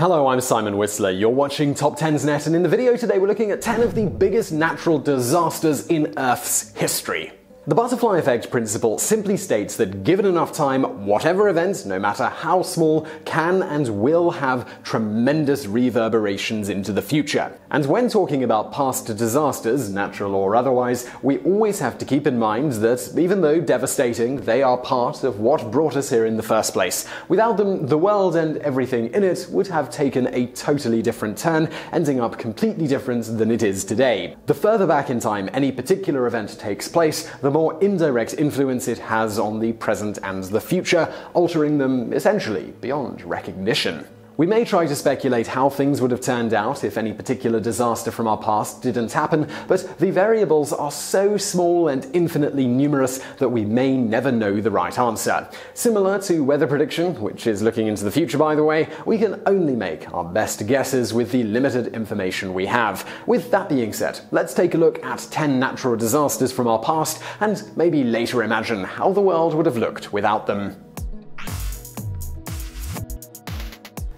Hello, I'm Simon Whistler. You're watching TopTenz.net, and in the video today we're looking at 10 of the biggest natural disasters in Earth's history. The butterfly effect principle simply states that given enough time, whatever event, no matter how small, can and will have tremendous reverberations into the future. And when talking about past disasters, natural or otherwise, we always have to keep in mind that even though devastating, they are part of what brought us here in the first place. Without them, the world and everything in it would have taken a totally different turn, ending up completely different than it is today. The further back in time any particular event takes place, the more indirect influence it has on the present and the future, altering them essentially beyond recognition. We may try to speculate how things would have turned out if any particular disaster from our past didn't happen, but the variables are so small and infinitely numerous that we may never know the right answer. Similar to weather prediction, which is looking into the future by the way, we can only make our best guesses with the limited information we have. With that being said, let's take a look at 10 natural disasters from our past and maybe later imagine how the world would have looked without them.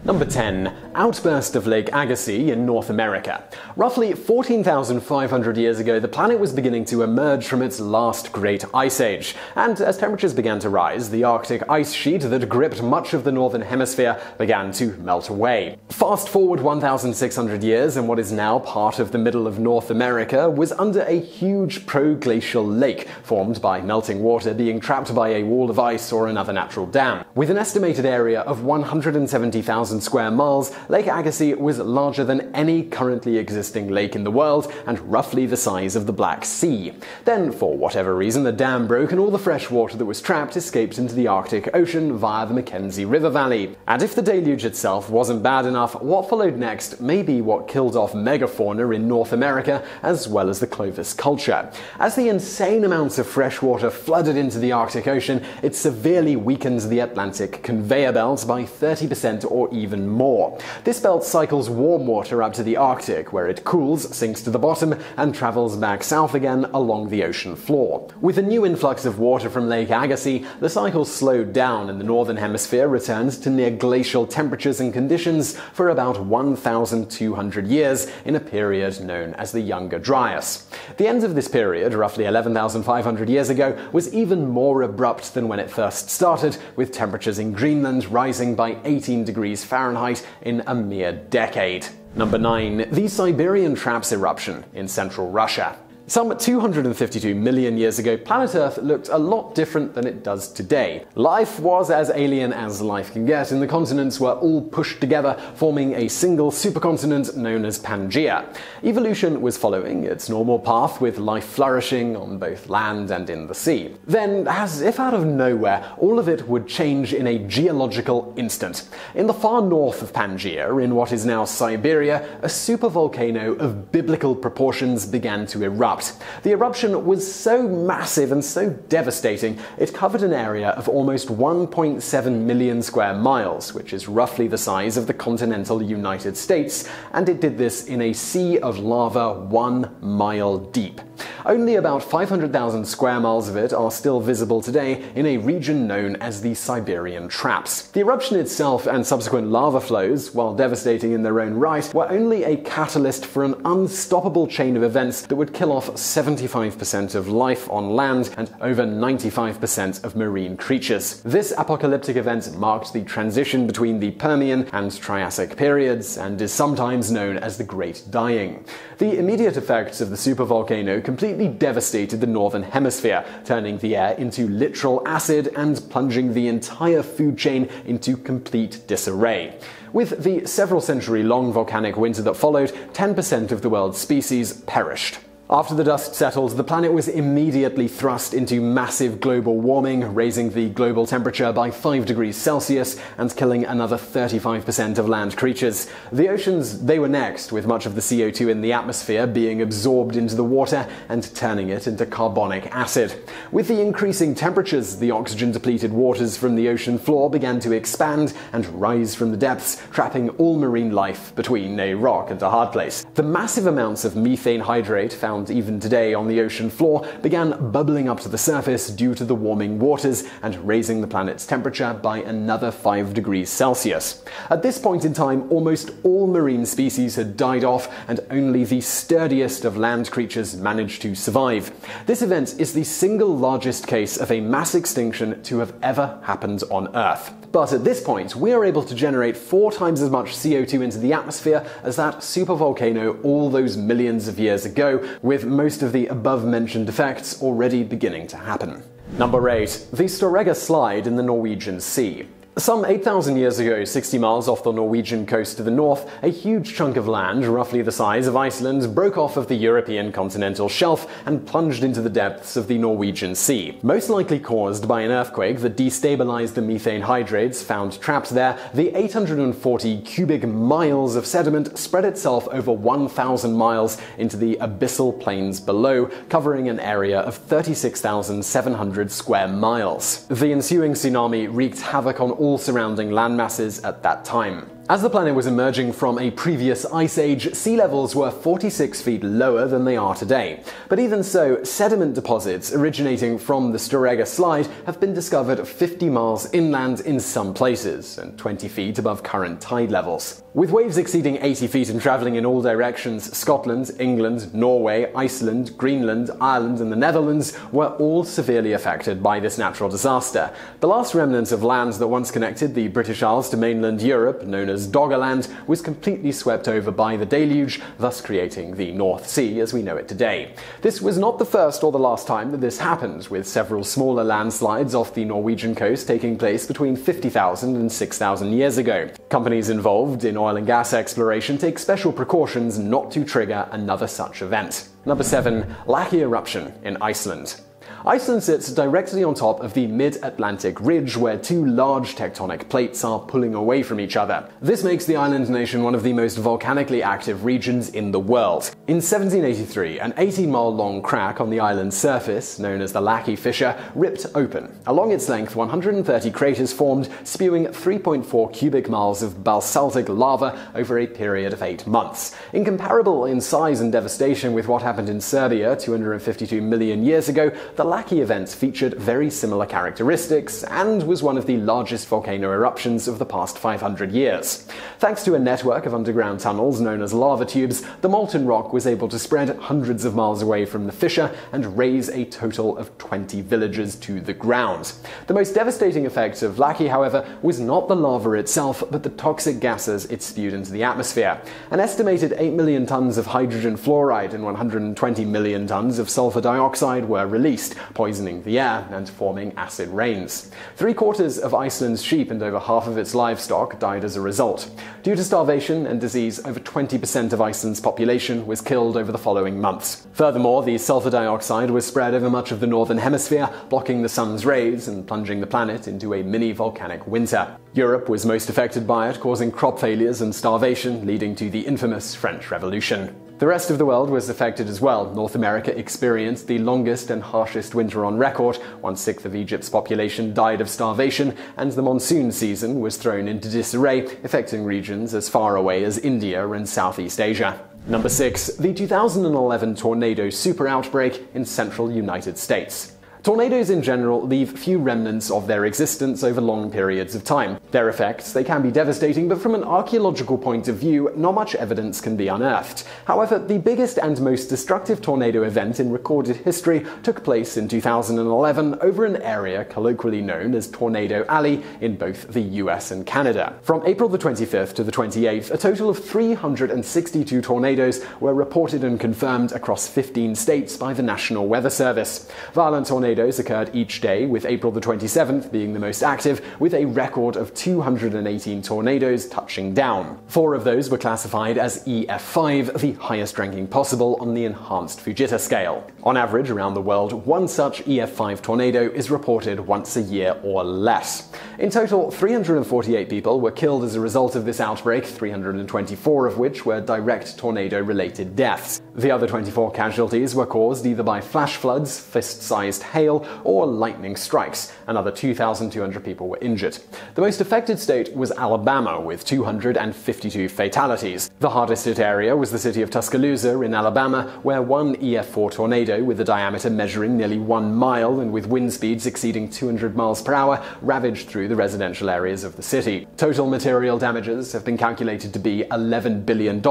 Number 10. Outburst of Lake Agassiz in North America. Roughly 14,500 years ago, the planet was beginning to emerge from its last Great Ice Age, and as temperatures began to rise, the Arctic ice sheet that gripped much of the northern hemisphere began to melt away. Fast forward 1,600 years, and what is now part of the middle of North America was under a huge proglacial lake formed by melting water being trapped by a wall of ice or another natural dam. With an estimated area of 170,000 square miles, Lake Agassiz was larger than any currently existing lake in the world and roughly the size of the Black Sea. Then, for whatever reason, the dam broke and all the fresh water that was trapped escaped into the Arctic Ocean via the Mackenzie River Valley. And if the deluge itself wasn't bad enough, what followed next may be what killed off megafauna in North America as well as the Clovis culture. As the insane amounts of fresh water flooded into the Arctic Ocean, it severely weakened the Atlantic conveyor belt by 30% or even more. This belt cycles warm water up to the Arctic, where it cools, sinks to the bottom, and travels back south again along the ocean floor. With a new influx of water from Lake Agassiz, the cycle slowed down and the northern hemisphere returned to near glacial temperatures and conditions for about 1,200 years in a period known as the Younger Dryas. The end of this period, roughly 11,500 years ago, was even more abrupt than when it first started, with temperatures in Greenland rising by 18 degrees Fahrenheit in a mere decade. Number 9. The Siberian Traps eruption in central Russia. Some 252 million years ago, planet Earth looked a lot different than it does today. Life was as alien as life can get, and the continents were all pushed together, forming a single supercontinent known as Pangaea. Evolution was following its normal path, with life flourishing on both land and in the sea. Then, as if out of nowhere, all of it would change in a geological instant. In the far north of Pangaea, in what is now Siberia, a supervolcano of biblical proportions began to erupt. The eruption was so massive and so devastating, it covered an area of almost 1.7 million square miles, which is roughly the size of the continental United States, and it did this in a sea of lava 1 mile deep. Only about 500,000 square miles of it are still visible today in a region known as the Siberian Traps. The eruption itself and subsequent lava flows, while devastating in their own right, were only a catalyst for an unstoppable chain of events that would kill off 75% of life on land and over 95% of marine creatures. This apocalyptic event marked the transition between the Permian and Triassic periods and is sometimes known as the Great Dying. The immediate effects of the supervolcano completely devastated the northern hemisphere, turning the air into literal acid and plunging the entire food chain into complete disarray. With the several-century-long volcanic winter that followed, 10% of the world's species perished. After the dust settled, the planet was immediately thrust into massive global warming, raising the global temperature by 5 degrees Celsius and killing another 35% of land creatures. The oceans, they were next, with much of the CO2 in the atmosphere being absorbed into the water and turning it into carbonic acid. With the increasing temperatures, the oxygen-depleted waters from the ocean floor began to expand and rise from the depths, trapping all marine life between a rock and a hard place. The massive amounts of methane hydrate found found even today on the ocean floor began bubbling up to the surface due to the warming waters and raising the planet's temperature by another 5 degrees Celsius. At this point in time, almost all marine species had died off and only the sturdiest of land creatures managed to survive. This event is the single largest case of a mass extinction to have ever happened on Earth. But at this point, we are able to generate 4 times as much CO2 into the atmosphere as that supervolcano all those millions of years ago, with most of the above-mentioned effects already beginning to happen. Number 8. The Storegga Slide in the Norwegian Sea. Some 8,000 years ago, 60 miles off the Norwegian coast to the north, a huge chunk of land, roughly the size of Iceland, broke off of the European continental shelf and plunged into the depths of the Norwegian Sea, most likely caused by an earthquake that destabilized the methane hydrates found trapped there. The 840 cubic miles of sediment spread itself over 1,000 miles into the abyssal plains below, covering an area of 36,700 square miles. The ensuing tsunami wreaked havoc on all surrounding landmasses at that time. As the planet was emerging from a previous ice age, sea levels were 46 feet lower than they are today. But even so, sediment deposits originating from the Storegga Slide have been discovered 50 miles inland in some places, and 20 feet above current tide levels. With waves exceeding 80 feet and travelling in all directions, Scotland, England, Norway, Iceland, Greenland, Ireland and the Netherlands were all severely affected by this natural disaster. The last remnants of land that once connected the British Isles to mainland Europe, known as Doggerland, was completely swept over by the deluge, thus creating the North Sea as we know it today. This was not the first or the last time that this happened, with several smaller landslides off the Norwegian coast taking place between 50,000 and 6,000 years ago. Companies involved in oil and gas exploration take special precautions not to trigger another such event. Number 7. Laki eruption in Iceland. Iceland sits directly on top of the mid-Atlantic ridge where 2 large tectonic plates are pulling away from each other. This makes the island nation one of the most volcanically active regions in the world. In 1783, an 18-mile-long crack on the island's surface, known as the Laki fissure, ripped open. Along its length, 130 craters formed, spewing 3.4 cubic miles of basaltic lava over a period of 8 months. Incomparable in size and devastation with what happened in Serbia 252 million years ago, the Laki event featured very similar characteristics and was one of the largest volcano eruptions of the past 500 years. Thanks to a network of underground tunnels known as lava tubes, the molten rock was able to spread hundreds of miles away from the fissure and raise a total of 20 villages to the ground. The most devastating effect of Laki, however, was not the lava itself, but the toxic gases it spewed into the atmosphere. An estimated 8 million tons of hydrogen fluoride and 120 million tons of sulfur dioxide were released, poisoning the air and forming acid rains. 3/4 of Iceland's sheep and over half of its livestock died as a result. Due to starvation and disease, over 20% of Iceland's population was killed over the following months. Furthermore, the sulfur dioxide was spread over much of the northern hemisphere, blocking the sun's rays and plunging the planet into a mini-volcanic winter. Europe was most affected by it, causing crop failures and starvation, leading to the infamous French Revolution. The rest of the world was affected as well. North America experienced the longest and harshest winter on record, 1/6 of Egypt's population died of starvation, and the monsoon season was thrown into disarray, affecting regions as far away as India and Southeast Asia. Number 6. The 2011 tornado super-outbreak in central United States. Tornadoes in general leave few remnants of their existence over long periods of time. Their effects, they can be devastating, but from an archaeological point of view, not much evidence can be unearthed. However, the biggest and most destructive tornado event in recorded history took place in 2011 over an area colloquially known as Tornado Alley in both the US and Canada. From April the 25th to the 28th, a total of 362 tornadoes were reported and confirmed across 15 states by the National Weather Service. Violent tornadoes occurred each day, with April the 27th being the most active, with a record of 218 tornadoes touching down. 4 of those were classified as EF5, the highest ranking possible on the Enhanced Fujita Scale. On average, around the world, 1 such EF5 tornado is reported once a year or less. In total, 348 people were killed as a result of this outbreak, 324 of which were direct tornado-related deaths. The other 24 casualties were caused either by flash floods, fist-sized hail, or lightning strikes. Another 2,200 people were injured. The most affected state was Alabama, with 252 fatalities. The hardest hit area was the city of Tuscaloosa in Alabama, where one EF4 tornado with a diameter measuring nearly 1 mile and with wind speeds exceeding 200 miles per hour ravaged through the residential areas of the city. Total material damages have been calculated to be $11 billion,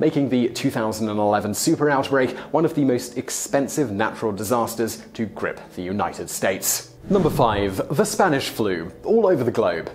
making the 2011 super outbreak one of the most expensive natural disasters to grip the United States. Number 5. The Spanish flu, all over the globe.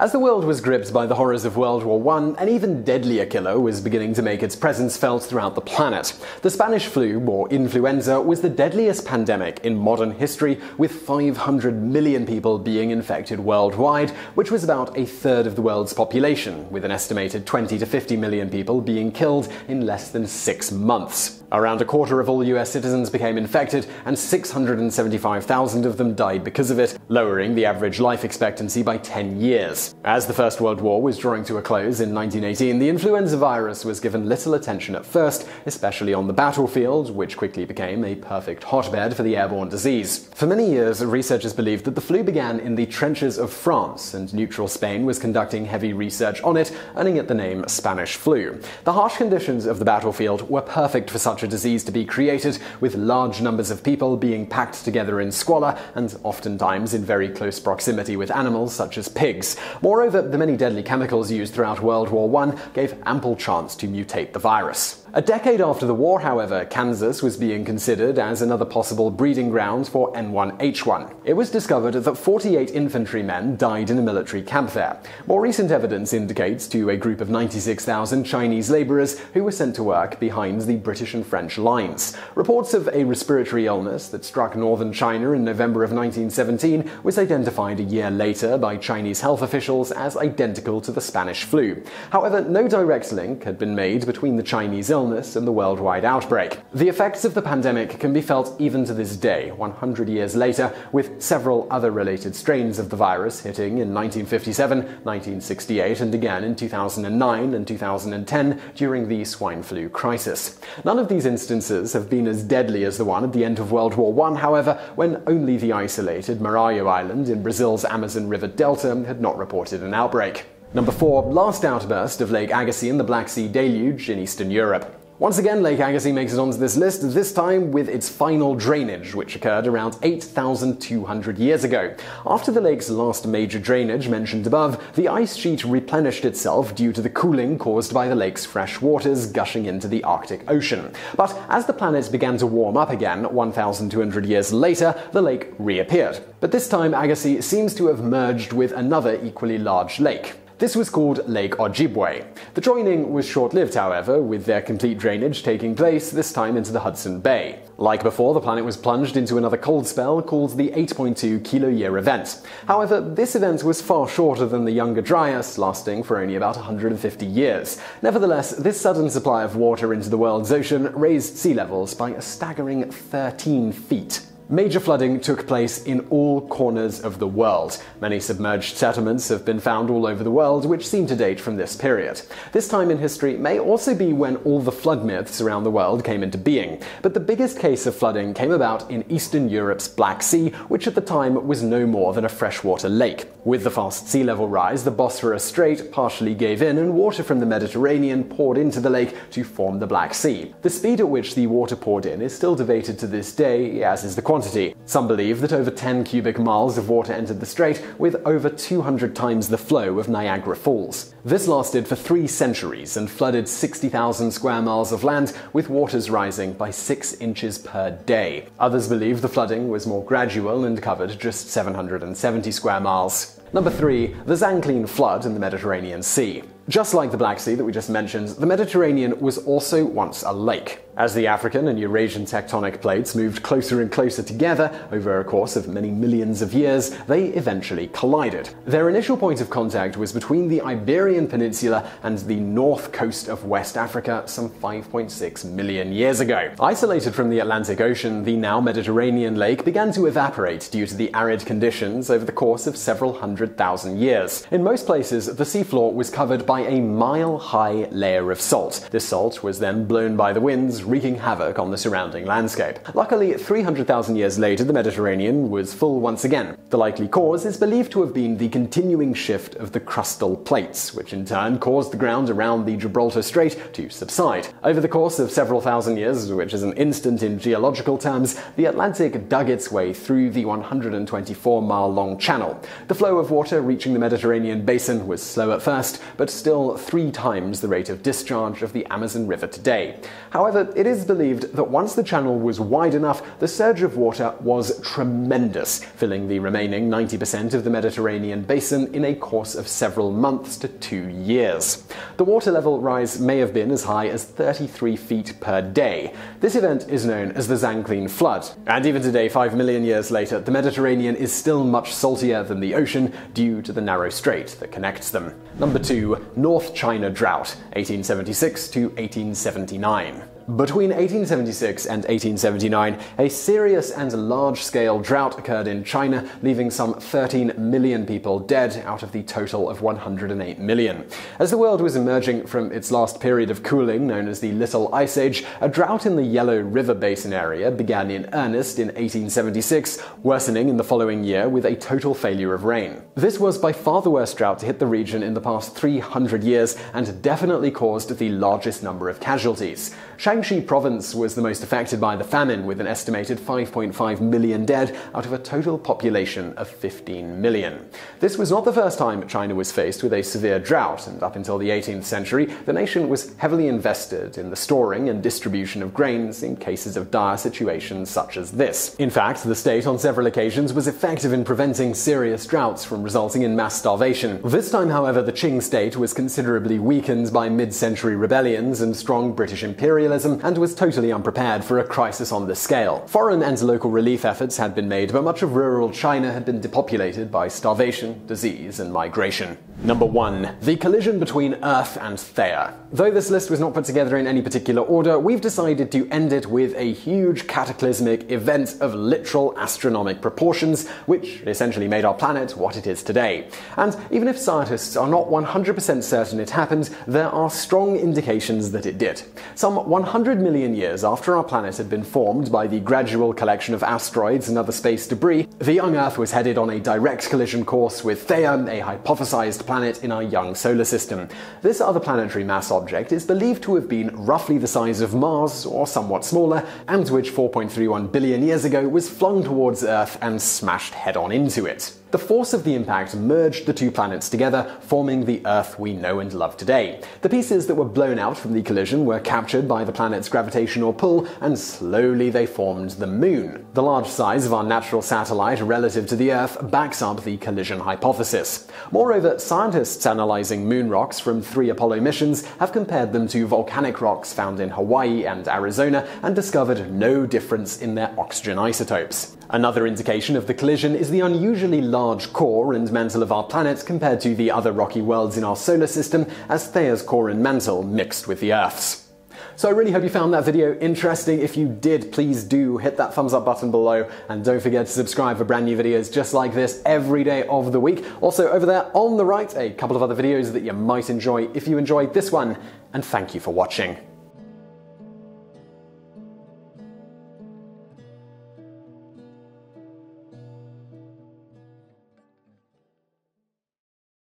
As the world was gripped by the horrors of World War I, an even deadlier killer was beginning to make its presence felt throughout the planet. The Spanish flu, or influenza, was the deadliest pandemic in modern history, with 500 million people being infected worldwide, which was about a third of the world's population, with an estimated 20 to 50 million people being killed in less than 6 months. Around a quarter of all US citizens became infected, and 675,000 of them died because of it, lowering the average life expectancy by 10 years. As the First World War was drawing to a close in 1918, the influenza virus was given little attention at first, especially on the battlefield, which quickly became a perfect hotbed for the airborne disease. For many years, researchers believed that the flu began in the trenches of France, and neutral Spain was conducting heavy research on it, earning it the name Spanish flu. The harsh conditions of the battlefield were perfect for such a disease to be created, with large numbers of people being packed together in squalor, and oftentimes in very close proximity with animals such as pigs. Moreover, the many deadly chemicals used throughout World War I gave ample chance to mutate the virus. A decade after the war, however, Kansas was being considered as another possible breeding ground for N1H1. It was discovered that 48 infantrymen died in a military camp there. More recent evidence indicates to a group of 96,000 Chinese laborers who were sent to work behind the British and French lines. Reports of a respiratory illness that struck northern China in November of 1917 was identified a year later by Chinese health officials as identical to the Spanish flu. However, no direct link had been made between the Chinese illness and the worldwide outbreak. The effects of the pandemic can be felt even to this day, 100 years later, with several other related strains of the virus hitting in 1957, 1968, and again in 2009 and 2010 during the swine flu crisis. None of these instances have been as deadly as the one at the end of World War I, however, when only the isolated Marajo Island in Brazil's Amazon River delta had not reported an outbreak. Number 4. Last outburst of Lake Agassiz and the Black Sea deluge in Eastern Europe. Once again, Lake Agassiz makes it onto this list, this time with its final drainage, which occurred around 8,200 years ago. After the lake's last major drainage mentioned above, the ice sheet replenished itself due to the cooling caused by the lake's fresh waters gushing into the Arctic Ocean. But as the planet began to warm up again, 1,200 years later, the lake reappeared. But this time, Agassiz seems to have merged with another equally large lake. This was called Lake Ojibwe. The joining was short-lived, however, with their complete drainage taking place, this time into the Hudson Bay. Like before, the planet was plunged into another cold spell called the 8.2 kilo-year event. However, this event was far shorter than the Younger Dryas, lasting for only about 150 years. Nevertheless, this sudden supply of water into the world's ocean raised sea levels by a staggering 13 feet. Major flooding took place in all corners of the world. Many submerged settlements have been found all over the world, which seem to date from this period. This time in history may also be when all the flood myths around the world came into being, but the biggest case of flooding came about in Eastern Europe's Black Sea, which at the time was no more than a freshwater lake. With the fast sea level rise, the Bosphorus Strait partially gave in, and water from the Mediterranean poured into the lake to form the Black Sea. The speed at which the water poured in is still debated to this day, as is the quantity. Some believe that over 10 cubic miles of water entered the strait, with over 200 times the flow of Niagara Falls. This lasted for 3 centuries and flooded 60,000 square miles of land, with waters rising by 6 inches per day. Others believe the flooding was more gradual and covered just 770 square miles. Number 3. The Zanclean Flood in the Mediterranean Sea. Just like the Black Sea that we just mentioned, the Mediterranean was also once a lake. As the African and Eurasian tectonic plates moved closer and closer together over a course of many millions of years, they eventually collided. Their initial point of contact was between the Iberian Peninsula and the north coast of West Africa some 5.6 million years ago. Isolated from the Atlantic Ocean, the now Mediterranean lake began to evaporate due to the arid conditions over the course of several hundred thousand years. In most places, the seafloor was covered by a mile-high layer of salt. This salt was then blown by the winds, was wreaking havoc on the surrounding landscape. Luckily, 300,000 years later, the Mediterranean was full once again. The likely cause is believed to have been the continuing shift of the crustal plates, which in turn caused the ground around the Gibraltar Strait to subside. Over the course of several thousand years, which is an instant in geological terms, the Atlantic dug its way through the 124-mile-long channel. The flow of water reaching the Mediterranean basin was slow at first, but still 3 times the rate of discharge of the Amazon River today. However, it is believed that once the channel was wide enough, the surge of water was tremendous, filling the remaining 90% of the Mediterranean basin in a course of several months to 2 years. The water level rise may have been as high as 33 feet per day. This event is known as the Zanclean Flood, and even today, 5 million years later, the Mediterranean is still much saltier than the ocean due to the narrow strait that connects them. Number 2. North China Drought, 1876 to 1879. Between 1876 and 1879, a serious and large-scale drought occurred in China, leaving some 13 million people dead out of the total of 108 million. As the world was emerging from its last period of cooling, known as the Little Ice Age, a drought in the Yellow River Basin area began in earnest in 1876, worsening in the following year with a total failure of rain. This was by far the worst drought to hit the region in the past 300 years and definitely caused the largest number of casualties. Shanxi province was the most affected by the famine, with an estimated 5.5 million dead out of a total population of 15 million. This was not the first time China was faced with a severe drought, and up until the 18th century, the nation was heavily invested in the storing and distribution of grains in cases of dire situations such as this. In fact, the state on several occasions was effective in preventing serious droughts from resulting in mass starvation. This time, however, the Qing state was considerably weakened by mid-century rebellions and strong British imperialism, and was totally unprepared for a crisis on this scale. Foreign and local relief efforts had been made, but much of rural China had been depopulated by starvation, disease, and migration. Number 1. The collision between Earth and Theia. Though this list was not put together in any particular order, we've decided to end it with a huge cataclysmic event of literal astronomic proportions, which essentially made our planet what it is today. And even if scientists are not 100% certain it happened, there are strong indications that it did. Some 100 million years after our planet had been formed by the gradual collection of asteroids and other space debris, the young Earth was headed on a direct collision course with Theia, a hypothesized planet in our young solar system. This other planetary mass object is believed to have been roughly the size of Mars, or somewhat smaller, and which 4.31 billion years ago was flung towards Earth and smashed head-on into it. The force of the impact merged the 2 planets together, forming the Earth we know and love today. The pieces that were blown out from the collision were captured by the planet's gravitational pull, and slowly they formed the Moon. The large size of our natural satellite relative to the Earth backs up the collision hypothesis. Moreover, scientists analyzing moon rocks from 3 Apollo missions have compared them to volcanic rocks found in Hawaii and Arizona and discovered no difference in their oxygen isotopes. Another indication of the collision is the unusually large core and mantle of our planet compared to the other rocky worlds in our solar system, as Theia's core and mantle mixed with the Earth's. So I really hope you found that video interesting. If you did, please do hit that thumbs up button below, and don't forget to subscribe for brand new videos just like this every day of the week. Also, over there on the right, a couple of other videos that you might enjoy if you enjoyed this one, and thank you for watching.